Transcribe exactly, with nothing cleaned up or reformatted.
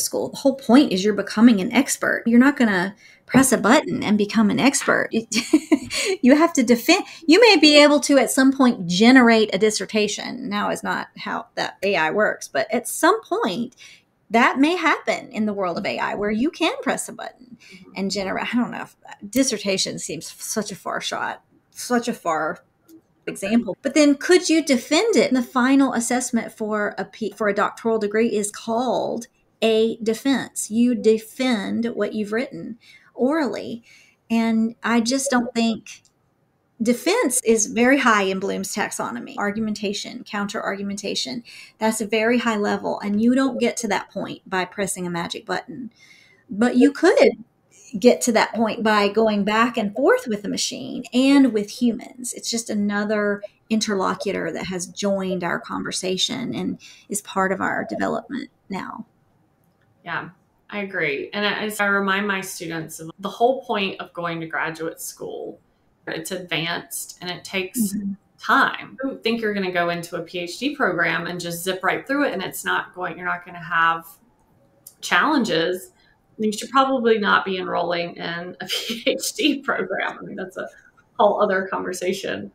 school. The whole point is you're becoming an expert. You're not going to press a button and become an expert. You have to defend. You may be able to at some point generate a dissertation. Now is not how that A I works, but at some point that may happen in the world of A I where you can press a button and generate. I don't know. If that dissertation seems such a far shot, such a far example. But then could you defend it? And the final assessment for a P, for a doctoral degree is called a defense. You defend what you've written orally. And I just don't think defense is very high in Bloom's taxonomy. Argumentation, counter-argumentation, that's a very high level. And you don't get to that point by pressing a magic button. But you could get to that point by going back and forth with the machine and with humans. It's just another interlocutor that has joined our conversation and is part of our development now. Yeah, I agree. And I, I remind my students of the whole point of going to graduate school. It's advanced and it takes mm-hmm. time. You think you're going to go into a PhD program and just zip right through it and it's not going, you're not going to have challenges. You should probably not be enrolling in a PhD program. I mean, that's a whole other conversation.